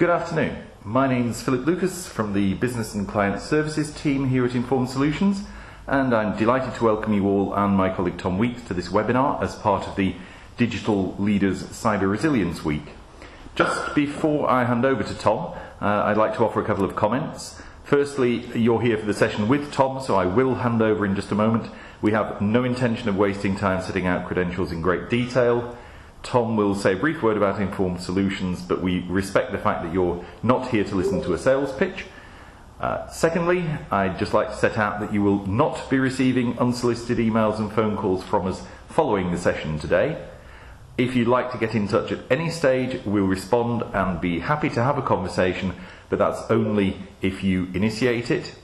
Good afternoon. My name's Philip Lucas from the Business and Client Services team here at Informed Solutions, and I'm delighted to welcome you all and my colleague Tom Weeks to this webinar as part of the Digital Leaders Cyber Resilience Week. Just before I hand over to Tom, I'd like to offer a couple of comments. Firstly, you're here for the session with Tom, so I will hand over in just a moment. We have no intention of wasting time setting out credentials in great detail. Tom will say a brief word about Informed Solutions, but we respect the fact that you're not here to listen to a sales pitch. Secondly, I'd just like to set out that you will not be receiving unsolicited emails and phone calls from us following the session today. If you'd like to get in touch at any stage, we'll respond and be happy to have a conversation, but that's only if you initiate it.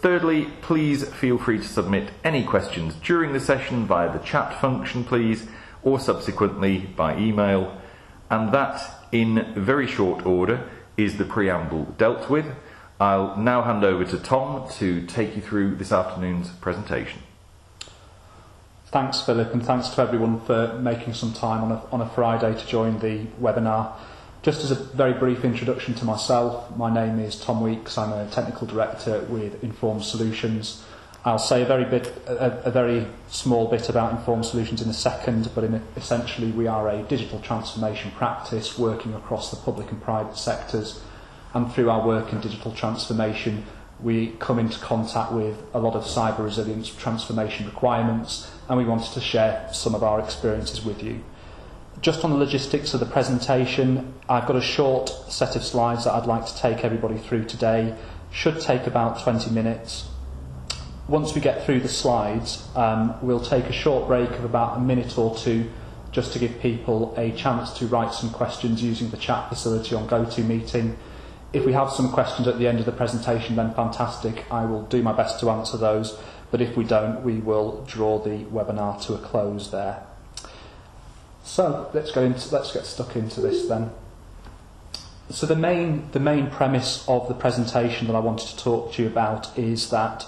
Thirdly, please feel free to submit any questions during the session via the chat function, please, or subsequently by email. And that, in very short order, is the preamble dealt with. I'll now hand over to Tom to take you through this afternoon's presentation. Thanks, Philip, and thanks to everyone for making some time on a Friday to join the webinar. Just as a very brief introduction to myself, my name is Tom Weeks. I'm a technical director with Informed Solutions. I'll say a very small bit about Informed Solutions in a second, but essentially we are a digital transformation practice working across the public and private sectors, and through our work in digital transformation we come into contact with a lot of cyber resilience transformation requirements, and we wanted to share some of our experiences with you. Just on the logistics of the presentation, I've got a short set of slides that I'd like to take everybody through today. Should take about 20 minutes. Once we get through the slides, we'll take a short break of about a minute or two just to give people a chance to write some questions using the chat facility on GoToMeeting. If we have some questions at the end of the presentation, then fantastic, I will do my best to answer those, but if we don't, we will draw the webinar to a close there. So let's get stuck into this then. So the main premise of the presentation that I wanted to talk to you about is that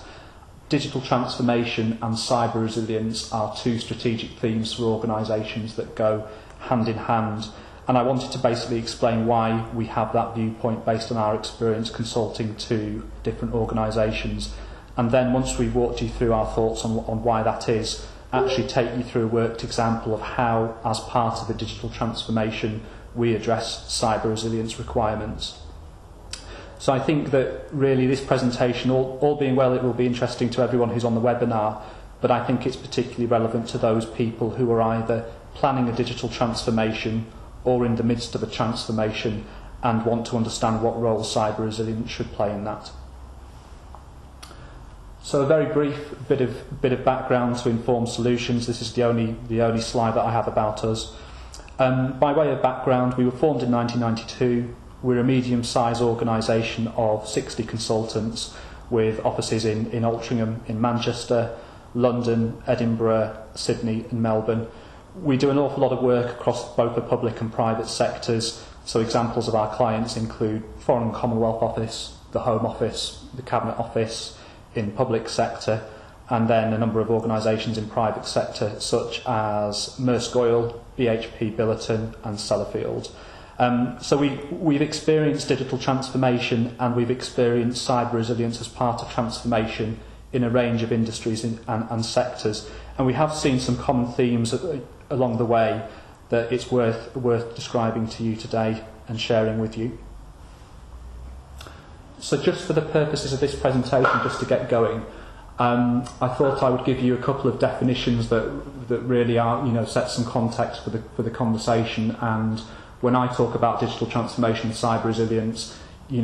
digital transformation and cyber resilience are two strategic themes for organisations that go hand in hand. And I wanted to basically explain why we have that viewpoint based on our experience consulting to different organisations. And then once we've walked you through our thoughts on why that is, actually take you through a worked example of how, as part of the digital transformation, we address cyber resilience requirements. So I think that really this presentation, all being well, it will be interesting to everyone who's on the webinar, but I think it's particularly relevant to those people who are either planning a digital transformation or in the midst of a transformation and want to understand what role cyber resilience should play in that. So a very brief bit of background to Informed Solutions. This is the only slide that I have about us. By way of background, we were formed in 1992. We're a medium-sized organisation of 60 consultants with offices in Altrincham, in Manchester, London, Edinburgh, Sydney and Melbourne. We do an awful lot of work across both the public and private sectors, so examples of our clients include Foreign Commonwealth Office, the Home Office, the Cabinet Office in public sector, and then a number of organisations in private sector such as Merse Goyle, BHP Billiton and Sellafield. So we've experienced digital transformation and we've experienced cyber resilience as part of transformation in a range of industries and sectors. And we have seen some common themes along the way that it's worth describing to you today and sharing with you. So just for the purposes of this presentation, just to get going, I thought I would give you a couple of definitions that really are, set some context for the conversation. And when I talk about digital transformation and cyber resilience, we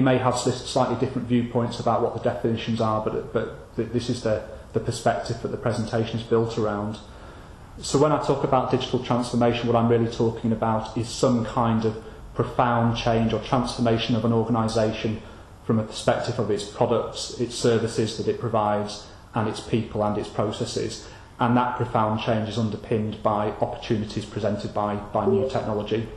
may have slightly different viewpoints about what the definitions are, but this is the perspective that the presentation is built around. So when I talk about digital transformation, what I'm really talking about is some kind of profound change or transformation of an organisation from a perspective of its products, its services that it provides, and its people and its processes. And that profound change is underpinned by opportunities presented by new technology.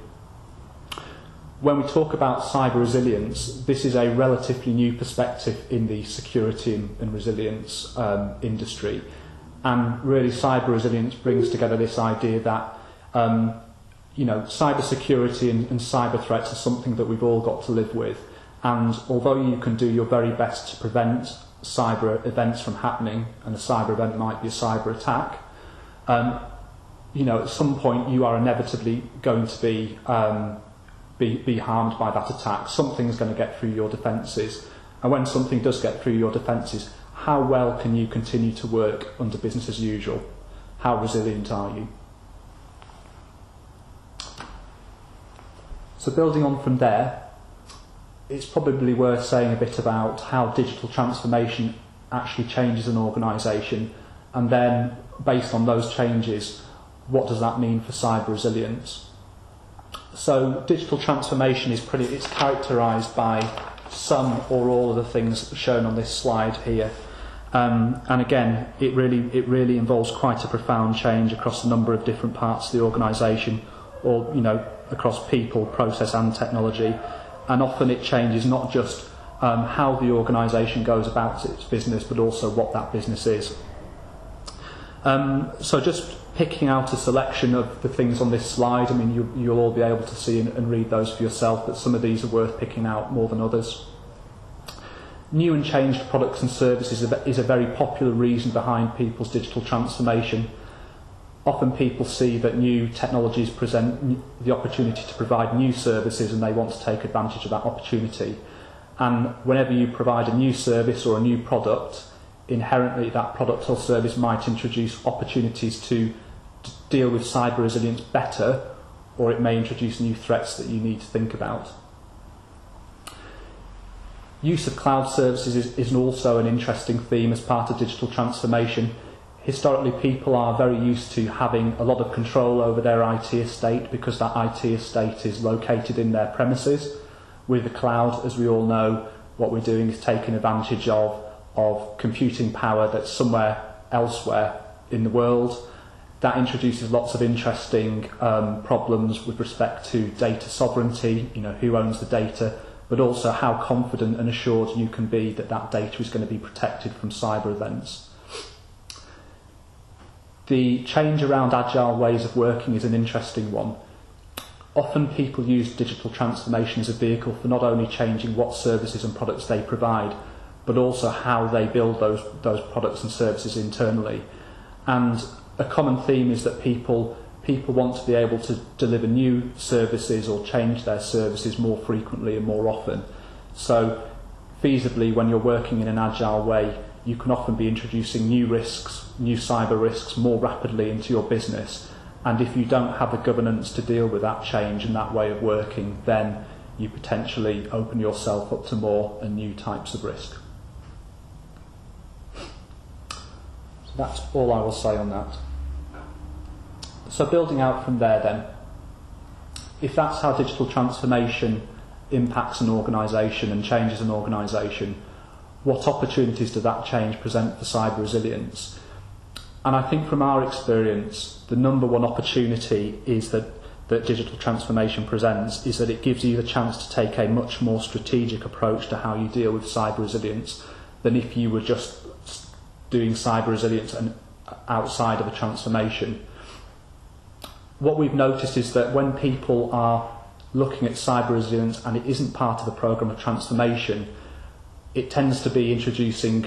When we talk about cyber resilience, this is a relatively new perspective in the security and resilience industry. And really cyber resilience brings together this idea that you know, cybersecurity and cyber threats are something that we've all got to live with. And although you can do your very best to prevent cyber events from happening, and a cyber event might be a cyber attack, you know, at some point you are inevitably going to be harmed by that attack. Something's going to get through your defences. And when something does get through your defences, how well can you continue to work under business as usual? How resilient are you? So building on from there, it's probably worth saying a bit about how digital transformation actually changes an organisation, and then based on those changes, what does that mean for cyber resilience? So digital transformation is it's characterised by some or all of the things shown on this slide here. And again, it really involves quite a profound change across a number of different parts of the organisation, or, you know, across people, process and technology. And often it changes not just how the organisation goes about its business, but also what that business is. So just picking out a selection of the things on this slide, I mean, you'll all be able to see and read those for yourself, but some of these are worth picking out more than others. New and changed products and services is a very popular reason behind people's digital transformation. Often people see that new technologies present the opportunity to provide new services, and they want to take advantage of that opportunity. And whenever you provide a new service or a new product, inherently that product or service might introduce opportunities to deal with cyber resilience better, or it may introduce new threats that you need to think about. Use of cloud services is also an interesting theme as part of digital transformation. Historically, people are very used to having a lot of control over their IT estate because that IT estate is located in their premises. With the cloud, as we all know, what we're doing is taking advantage of computing power that's somewhere elsewhere in the world. That introduces lots of interesting problems with respect to data sovereignty, you know, who owns the data, but also how confident and assured you can be that that data is going to be protected from cyber events. The change around agile ways of working is an interesting one. Often people use digital transformation as a vehicle for not only changing what services and products they provide, but also how they build those products and services internally. And a common theme is that people want to be able to deliver new services or change their services more frequently and more often. So feasibly, when you're working in an agile way, you can often be introducing new risks, new cyber risks, more rapidly into your business. And if you don't have the governance to deal with that change and that way of working, then you potentially open yourself up to more and new types of risk. So that's all I will say on that. So building out from there then, if that's how digital transformation impacts an organisation and changes an organisation, what opportunities does that change present for cyber resilience? And I think from our experience, the number one opportunity is that digital transformation presents is that it gives you the chance to take a much more strategic approach to how you deal with cyber resilience than if you were just doing cyber resilience and outside of a transformation. What we've noticed is that when people are looking at cyber resilience and it isn't part of the programme of transformation, it tends to be introducing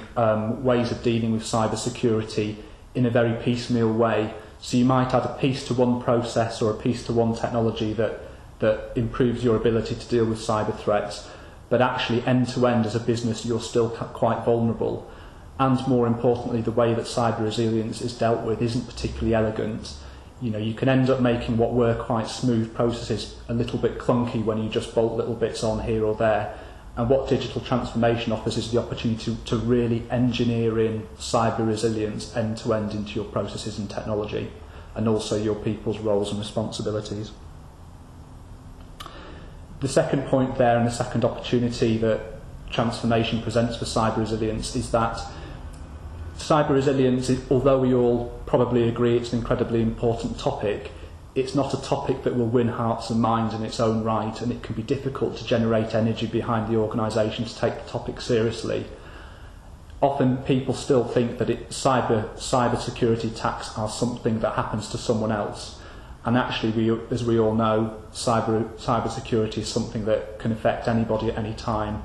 ways of dealing with cybersecurity in a very piecemeal way. So you might add a piece to one process or a piece to one technology that improves your ability to deal with cyber threats, but actually end-to-end as a business you're still quite vulnerable. And more importantly, the way that cyber resilience is dealt with isn't particularly elegant. You know, you can end up making what were quite smooth processes a little bit clunky when you just bolt little bits on here or there. And what digital transformation offers is the opportunity to really engineer in cyber resilience end-to-end into your processes and technology, and also your people's roles and responsibilities. The second point there, and the second opportunity that transformation presents for cyber resilience, is that cyber resilience, although we all probably agree it's an incredibly important topic, it's not a topic that will win hearts and minds in its own right, and it can be difficult to generate energy behind the organisation to take the topic seriously. Often people still think that cyber security attacks are something that happens to someone else, And actually, as we all know, cybersecurity is something that can affect anybody at any time.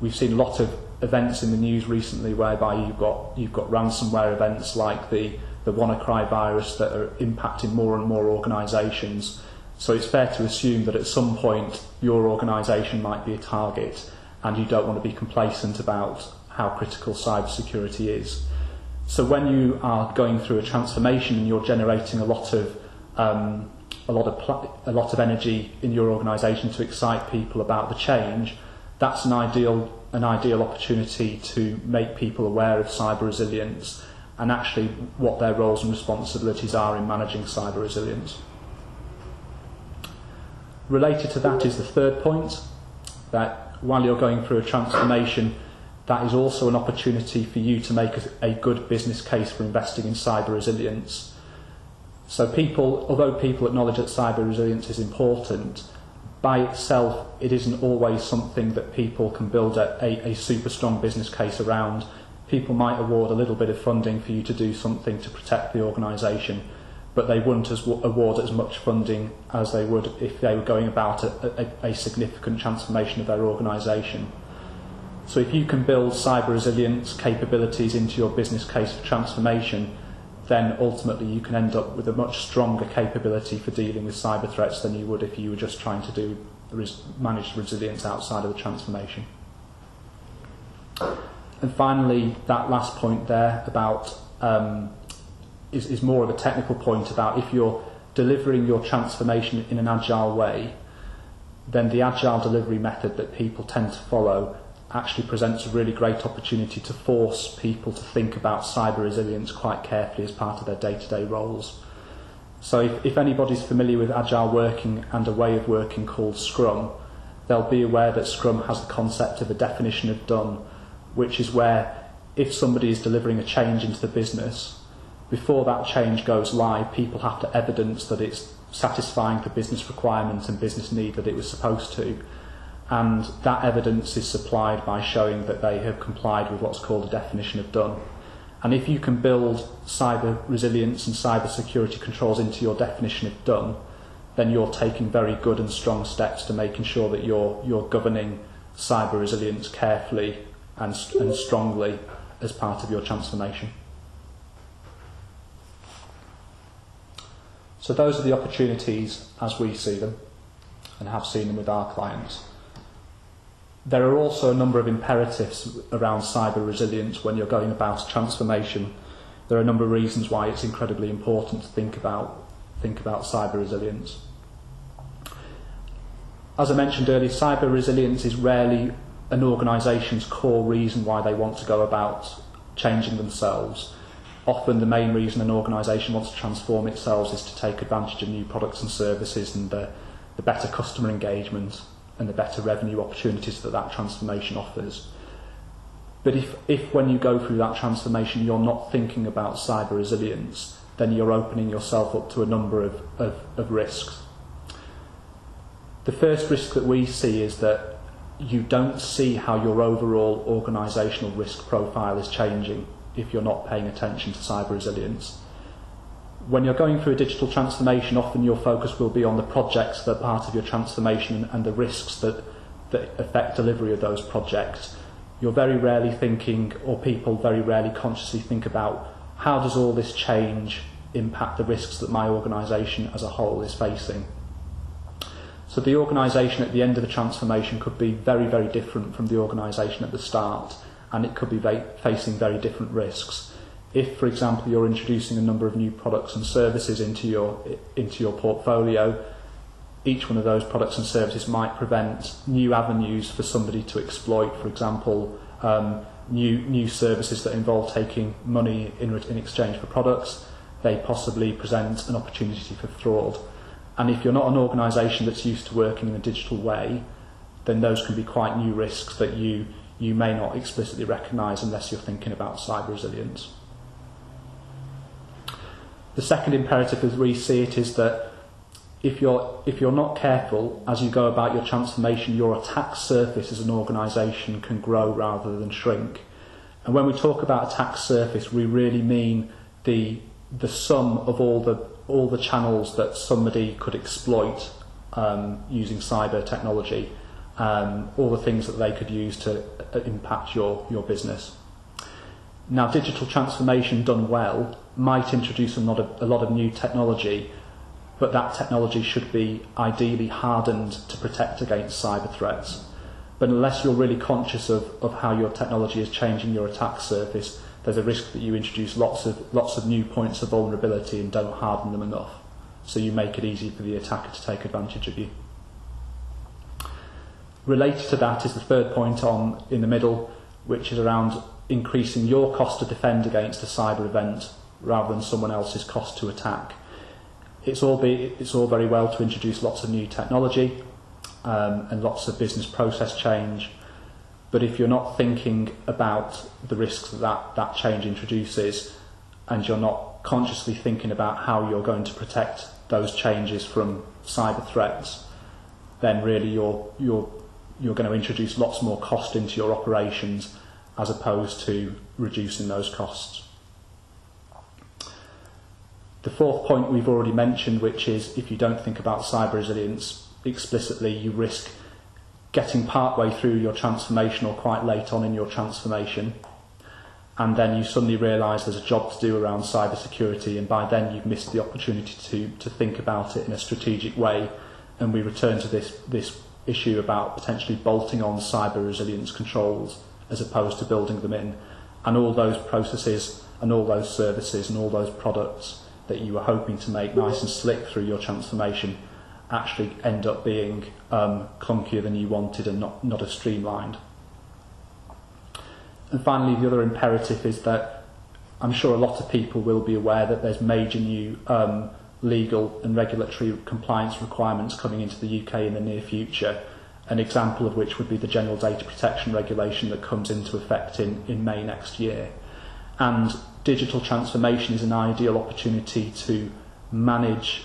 We've seen a lot of events in the news recently whereby you've got ransomware events like the WannaCry virus that are impacting more and more organisations. So it's fair to assume that at some point your organisation might be a target, and you don't want to be complacent about how critical cybersecurity is. So when you are going through a transformation and you're generating a lot of energy in your organisation to excite people about the change, that's an ideal opportunity to make people aware of cyber resilience and actually what their roles and responsibilities are in managing cyber resilience. Related to that is the third point, that while you're going through a transformation, that is also an opportunity for you to make a good business case for investing in cyber resilience. So although people acknowledge that cyber resilience is important, by itself it isn't always something that people can build a super strong business case around. People might award a little bit of funding for you to do something to protect the organisation, but they wouldn't award as much funding as they would if they were going about a significant transformation of their organisation. So if you can build cyber resilience capabilities into your business case for transformation, then ultimately you can end up with a much stronger capability for dealing with cyber threats than you would if you were just trying to do manage resilience outside of the transformation. And finally, that last point there about is more of a technical point about if you're delivering your transformation in an agile way, then the agile delivery method that people tend to follow actually presents a really great opportunity to force people to think about cyber resilience quite carefully as part of their day-to-day roles. So if anybody's familiar with agile working and a way of working called Scrum, they'll be aware that Scrum has the concept of a definition of done, which is where if somebody is delivering a change into the business, before that change goes live, people have to evidence that it's satisfying the business requirement and business need that it was supposed to. And that evidence is supplied by showing that they have complied with what's called a definition of done. And if you can build cyber resilience and cyber security controls into your definition of done, then you're taking very good and strong steps to making sure that you're governing cyber resilience carefully and strongly as part of your transformation. So those are the opportunities as we see them and have seen them with our clients. There are also a number of imperatives around cyber resilience when you're going about transformation. There are a number of reasons why it's incredibly important to think about cyber resilience. As I mentioned earlier, cyber resilience is rarely an organisation's core reason why they want to go about changing themselves. Often the main reason an organisation wants to transform itself is to take advantage of new products and services and the better customer engagement and the better revenue opportunities that that transformation offers. But if when you go through that transformation you're not thinking about cyber resilience, then you're opening yourself up to a number of risks. The first risk that we see is that you don't see how your overall organisational risk profile is changing if you're not paying attention to cyber resilience. When you're going through a digital transformation, often your focus will be on the projects that are part of your transformation and the risks that affect delivery of those projects. You're very rarely thinking, or people very rarely consciously think about, how does all this change impact the risks that my organisation as a whole is facing? So the organisation at the end of the transformation could be very, very different from the organisation at the start, and it could be facing very different risks. If, for example, you're introducing a number of new products and services into your portfolio, each one of those products and services might prevent new avenues for somebody to exploit, for example, new services that involve taking money in exchange for products. They possibly present an opportunity for fraud. And if you're not an organisation that's used to working in a digital way, then those can be quite new risks that you may not explicitly recognise unless you're thinking about cyber resilience. The second imperative as we see it is that if you're not careful as you go about your transformation, your attack surface as an organisation can grow rather than shrink. And when we talk about attack surface, we really mean the the sum of all the channels that somebody could exploit using cyber technology, all the things that they could use to impact your business. Now, digital transformation done well might introduce a lot of new technology, but that technology should be ideally hardened to protect against cyber threats. But unless you're really conscious of how your technology is changing your attack surface, there's a risk that you introduce lots of new points of vulnerability and don't harden them enough, so you make it easy for the attacker to take advantage of you. Related to that is the third point on in the middle, which is around increasing your cost to defend against a cyber event rather than someone else's cost to attack. It's all very well to introduce lots of new technology and lots of business process change, but if you're not thinking about the risks that change introduces, and you're not consciously thinking about how you're going to protect those changes from cyber threats, then really you're going to introduce lots more cost into your operations as opposed to reducing those costs. The fourth point we've already mentioned, which is if you don't think about cyber resilience explicitly, you risk getting partway through your transformation or quite late on in your transformation, and then you suddenly realise there's a job to do around cyber security, and by then you've missed the opportunity to think about it in a strategic way. And we return to this issue about potentially bolting on cyber resilience controls as opposed to building them in, and all those processes and all those services and all those products that you were hoping to make nice and slick through your transformation actually end up being clunkier than you wanted and not as streamlined. And finally, the other imperative is that I'm sure a lot of people will be aware that there's major new legal and regulatory compliance requirements coming into the UK in the near future, an example of which would be the General Data Protection Regulation that comes into effect in May next year. And digital transformation is an ideal opportunity to manage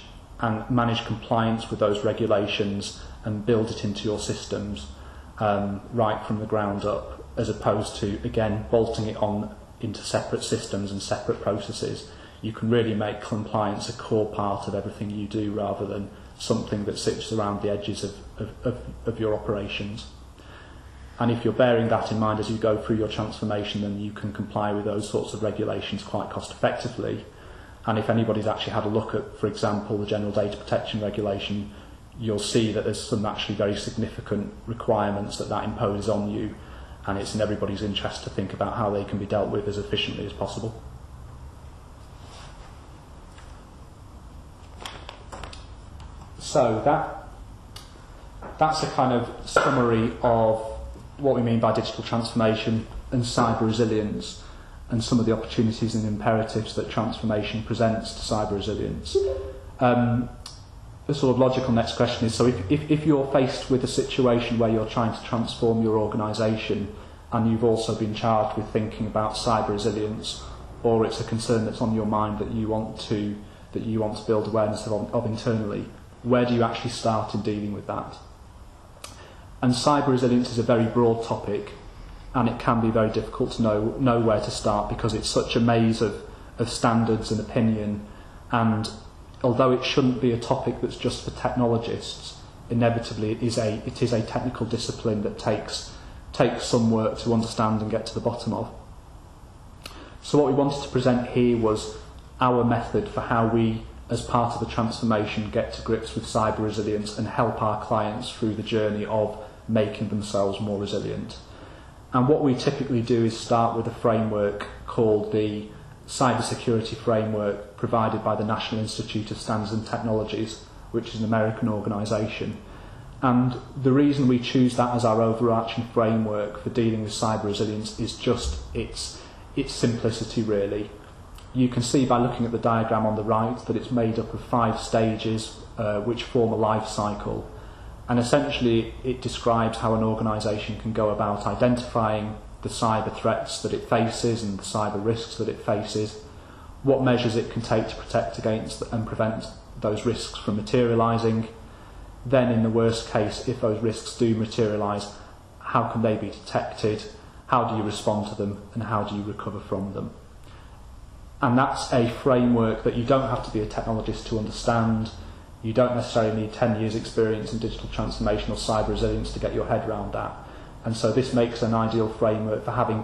compliance with those regulations and build it into your systems right from the ground up, as opposed to, again, bolting it on into separate systems and separate processes. You can really make compliance a core part of everything you do rather than something that sits around the edges of your operations. And if you're bearing that in mind as you go through your transformation, then you can comply with those sorts of regulations quite cost effectively. And if anybody's actually had a look at, for example, the General Data Protection Regulation, you'll see that there's some actually very significant requirements that imposes on you, and it's in everybody's interest to think about how they can be dealt with as efficiently as possible. So that's a kind of summary of what we mean by digital transformation and cyber resilience, and some of the opportunities and imperatives that transformation presents to cyber resilience. The sort of logical next question is, so if you're faced with a situation where you're trying to transform your organisation and you've also been charged with thinking about cyber resilience, or it's a concern that's on your mind that you want to build awareness of internally, where do you actually start in dealing with that? And cyber resilience is a very broad topic, and it can be very difficult to know where to start because it's such a maze of standards and opinion. And although it shouldn't be a topic that's just for technologists, inevitably it is a technical discipline that takes some work to understand and get to the bottom of. So what we wanted to present here was our method for how we, as part of the transformation, get to grips with cyber resilience and help our clients through the journey of making themselves more resilient. And what we typically do is start with a framework called the Cybersecurity Framework, provided by the National Institute of Standards and Technologies, which is an American organisation. And the reason we choose that as our overarching framework for dealing with cyber resilience is just its simplicity, really. You can see by looking at the diagram on the right that it's made up of 5 stages which form a life cycle. And essentially, it describes how an organisation can go about identifying the cyber threats that it faces and the cyber risks that it faces, what measures it can take to protect against and prevent those risks from materialising. Then, in the worst case, if those risks do materialise, how can they be detected? How do you respond to them? And how do you recover from them? And that's a framework that you don't have to be a technologist to understand. You don't necessarily need 10 years experience in digital transformation or cyber resilience to get your head around that. And so this makes an ideal framework for having,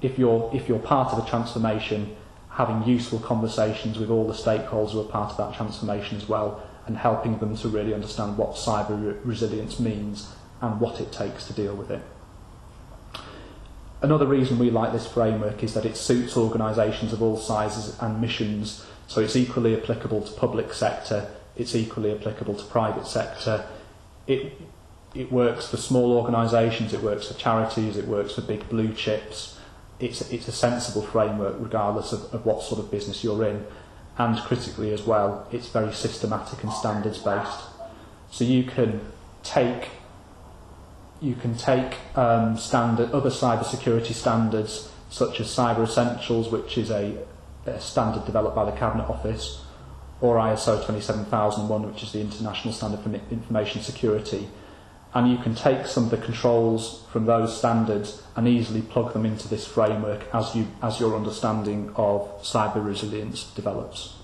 if you're part of a transformation, having useful conversations with all the stakeholders who are part of that transformation as well, and helping them to really understand what cyber resilience means and what it takes to deal with it. Another reason we like this framework is that it suits organisations of all sizes and missions, so it's equally applicable to public sector, it's equally applicable to private sector. It works for small organisations, it works for charities, it works for big blue chips. It's a sensible framework regardless of what sort of business you're in, and critically as well, it's very systematic and standards based. So you can take other cybersecurity standards such as Cyber Essentials, which is a standard developed by the Cabinet Office, or ISO 27001, which is the International Standard for Information Security, and you can take some of the controls from those standards and easily plug them into this framework as your understanding of cyber resilience develops.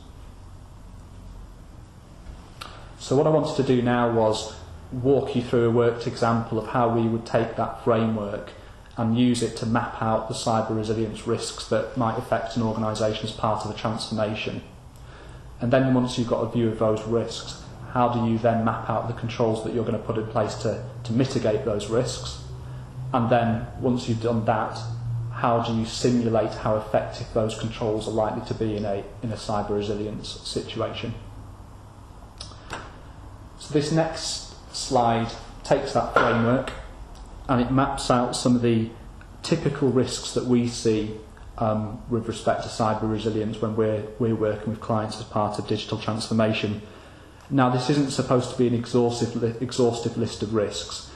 So what I wanted to do now was walk you through a worked example of how we would take that framework and use it to map out the cyber resilience risks that might affect an organisation as part of a transformation. And then once you've got a view of those risks, how do you then map out the controls that you're going to put in place to mitigate those risks? And then once you've done that, how do you simulate how effective those controls are likely to be in a cyber resilience situation? So this next slide takes that framework and it maps out some of the typical risks that we see with respect to cyber resilience when we're working with clients as part of digital transformation. Now, this isn't supposed to be an exhaustive list of risks.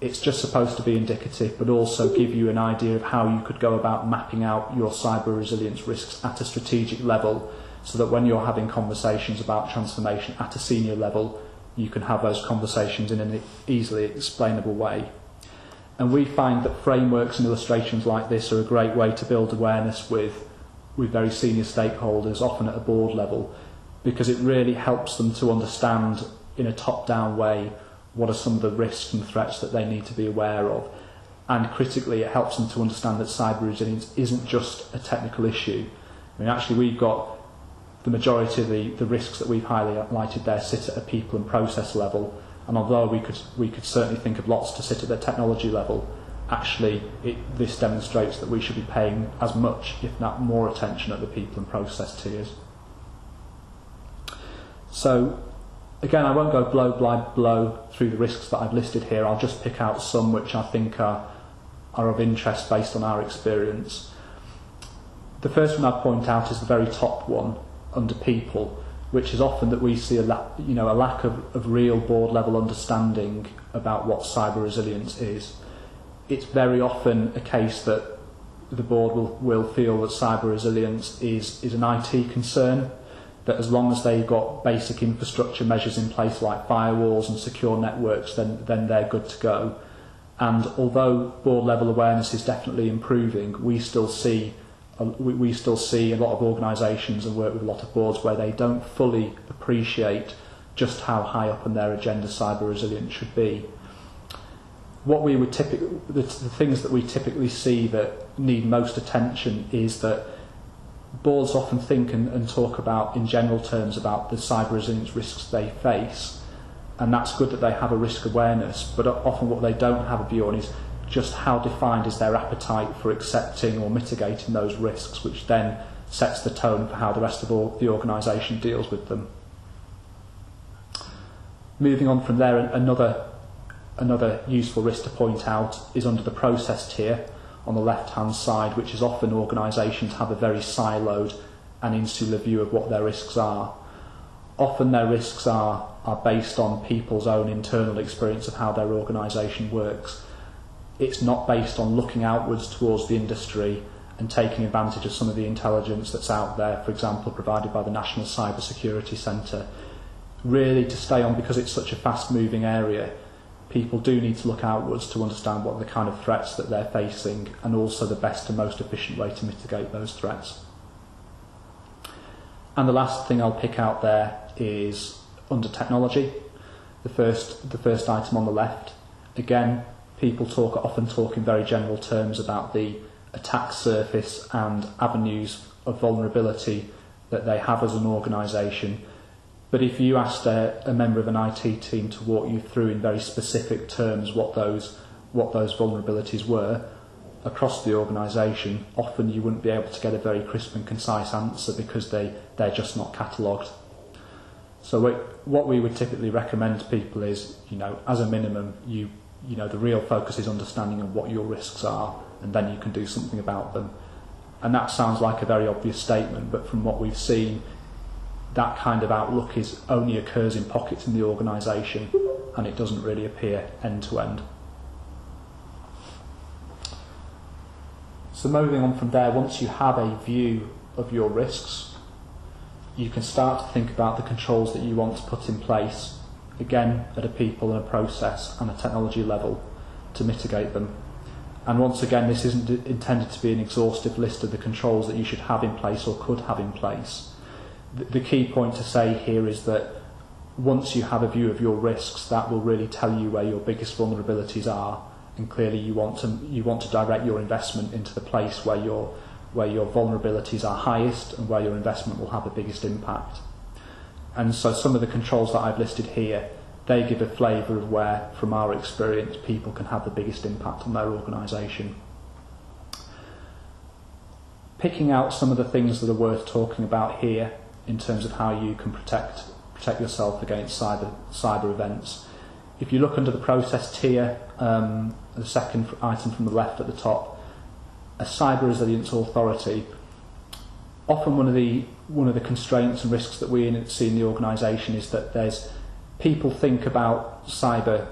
It's just supposed to be indicative, but also give you an idea of how you could go about mapping out your cyber resilience risks at a strategic level, so that when you're having conversations about transformation at a senior level, you can have those conversations in an easily explainable way. And we find that frameworks and illustrations like this are a great way to build awareness with very senior stakeholders, often at a board level, because it really helps them to understand in a top-down way what are some of the risks and threats that they need to be aware of. And critically, it helps them to understand that cyber resilience isn't just a technical issue. I mean, actually, we've got the majority of the risks that we've highlighted there sit at a people and process level, and although we could certainly think of lots to sit at the technology level, actually this demonstrates that we should be paying as much, if not more, attention at the people and process tiers. So again, I won't go blow by blow through the risks that I've listed here. I'll just pick out some which I think are of interest based on our experience. The first one I'd point out is the very top one, under people, which is often that we see a lack of real board level understanding about what cyber resilience is. It's very often a case that the board will feel that cyber resilience is an IT concern, that as long as they've got basic infrastructure measures in place like firewalls and secure networks, then they're good to go. And although board level awareness is definitely improving, we still see a lot of organisations and work with a lot of boards where they don't fully appreciate just how high up on their agenda cyber resilience should be. The things that we typically see that need most attention is that boards often think and talk about in general terms about the cyber resilience risks they face, and that's good that they have a risk awareness, but often what they don't have a view on is just how defined is their appetite for accepting or mitigating those risks, which then sets the tone for how the rest of the organisation deals with them. Moving on from there, another useful risk to point out is under the process tier on the left-hand side, which is often organisations have a very siloed and insular view of what their risks are. Often their risks are based on people's own internal experience of how their organisation works. It's not based on looking outwards towards the industry and taking advantage of some of the intelligence that's out there, for example, provided by the National Cyber Security Centre. Really, to stay on, because it's such a fast-moving area, people do need to look outwards to understand what are the kind of threats that they're facing and also the best and most efficient way to mitigate those threats. And the last thing I'll pick out there is under technology, the first item on the left. Again, people often talk in very general terms about the attack surface and avenues of vulnerability that they have as an organisation. But if you asked a member of an IT team to walk you through in very specific terms what those vulnerabilities were across the organisation, often you wouldn't be able to get a very crisp and concise answer because they're just not catalogued. So what we would typically recommend to people is, as a minimum, the real focus is understanding of what your risks are, and then you can do something about them. And that sounds like a very obvious statement, but from what we've seen, that kind of outlook only occurs in pockets in the organisation, and it doesn't really appear end to end. So moving on from there, once you have a view of your risks, you can start to think about the controls that you want to put in place, again at a people and a process and a technology level, to mitigate them. And once again, this isn't intended to be an exhaustive list of the controls that you should have in place or could have in place. The key point to say here is that once you have a view of your risks, that will really tell you where your biggest vulnerabilities are, and clearly you want to direct your investment into the place where your vulnerabilities are highest and where your investment will have the biggest impact. And so some of the controls that I've listed here, they give a flavour of where, from our experience, people can have the biggest impact on their organisation. Picking out some of the things that are worth talking about here, in terms of how you can protect yourself against cyber events. If you look under the process tier, the second item from the left at the top, a cyber resilience authority. Often one of the constraints and risks that we see in the organisation is that people think about cyber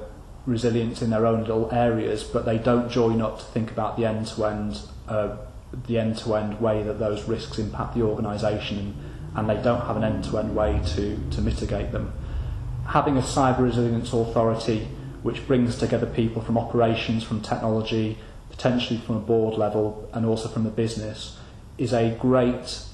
resilience in their own little areas, but they don't join up to think about the end-to-end way that those risks impact the organisation, and they don't have an end-to-end way to mitigate them. Having a cyber resilience authority which brings together people from operations, from technology, potentially from a board level, and also from the business, is a great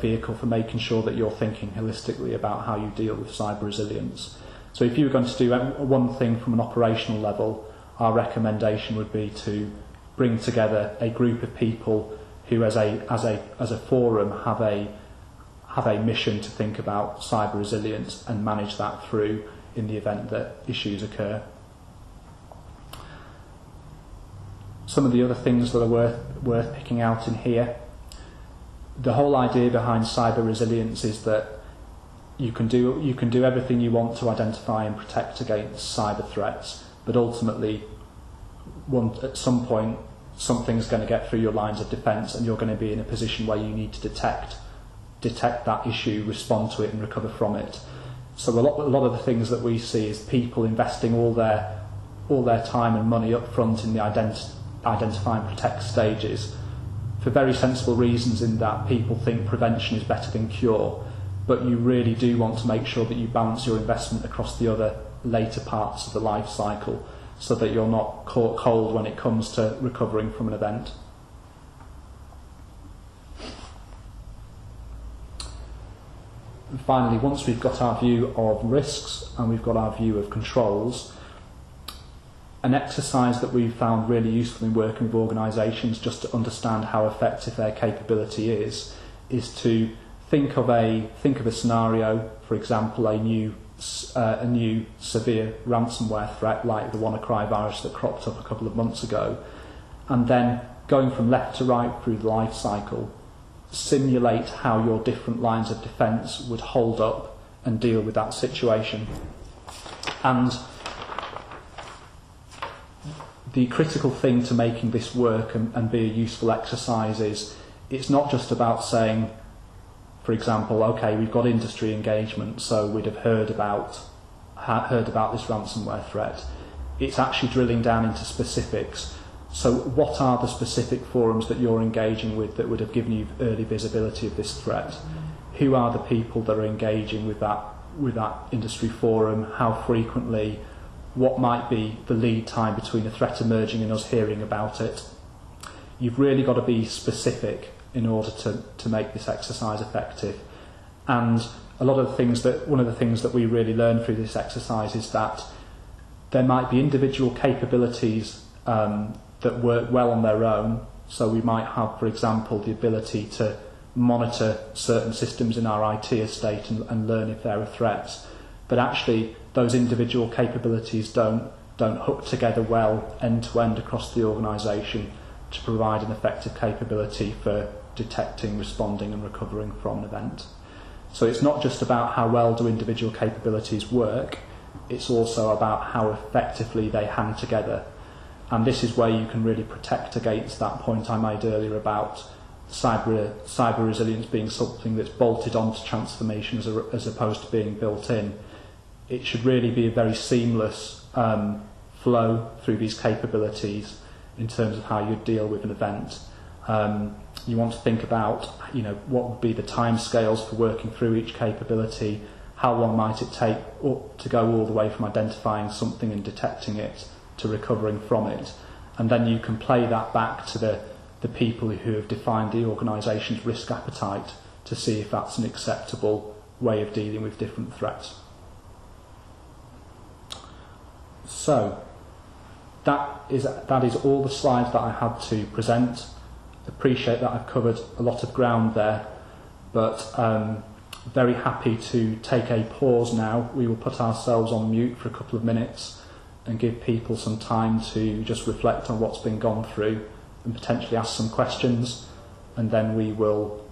vehicle for making sure that you're thinking holistically about how you deal with cyber resilience. So if you were going to do one thing from an operational level, our recommendation would be to bring together a group of people who as a forum have a mission to think about cyber resilience and manage that through in the event that issues occur. Some of the other things that are worth picking out in here. The whole idea behind cyber resilience is that you can do everything you want to identify and protect against cyber threats, but ultimately at some point something's going to get through your lines of defence, and you're going to be in a position where you need to detect that issue, respond to it and recover from it. So a lot of the things that we see is people investing all their time and money up front in the identify and protect stages, for very sensible reasons, in that people think prevention is better than cure, but you really do want to make sure that you balance your investment across the other later parts of the life cycle so that you're not caught cold when it comes to recovering from an event. And finally, once we've got our view of risks and we've got our view of controls, an exercise that we've found really useful in working with organisations just to understand how effective their capability is to think of a scenario, for example, a new severe ransomware threat like the WannaCry virus that cropped up a couple of months ago, and then going from left to right through the life cycle, simulate how your different lines of defence would hold up and deal with that situation. And the critical thing to making this work and be a useful exercise is it's not just about saying, for example, okay, we've got industry engagement, so we'd have heard about this ransomware threat. It's actually drilling down into specifics. So what are the specific forums that you're engaging with that would have given you early visibility of this threat? Who are the people that are engaging with that industry forum? How frequently? What might be the lead time between a threat emerging and us hearing about it? You've really got to be specific in order to make this exercise effective. And a lot of the things that, one of the things that we really learned through this exercise is that there might be individual capabilities that work well on their own. So we might have, for example, the ability to monitor certain systems in our IT estate and learn if there are threats. But actually, those individual capabilities don't hook together well end to end across the organisation to provide an effective capability for detecting, responding and recovering from an event. So it's not just about how well do individual capabilities work, it's also about how effectively they hang together. And this is where you can really protect against that point I made earlier about cyber resilience being something that's bolted onto transformation as opposed to being built in. It should really be a very seamless flow through these capabilities in terms of how you deal with an event. You want to think about, you know, what would be the timescales for working through each capability, how long might it take to go all the way from identifying something and detecting it to recovering from it, and then you can play that back to the people who have defined the organisation's risk appetite to see if that's an acceptable way of dealing with different threats. So that is all the slides that I had to present. Appreciate that I've covered a lot of ground there, but very happy to take a pause now. We will put ourselves on mute for a couple of minutes and give people some time to just reflect on what's been gone through and potentially ask some questions, and then we will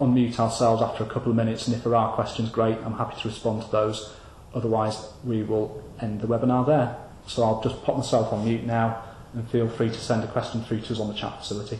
unmute ourselves after a couple of minutes, and if there are questions, great, I'm happy to respond to those. Otherwise, we will end the webinar there. So I'll just pop myself on mute now, and feel free to send a question through to us on the chat facility.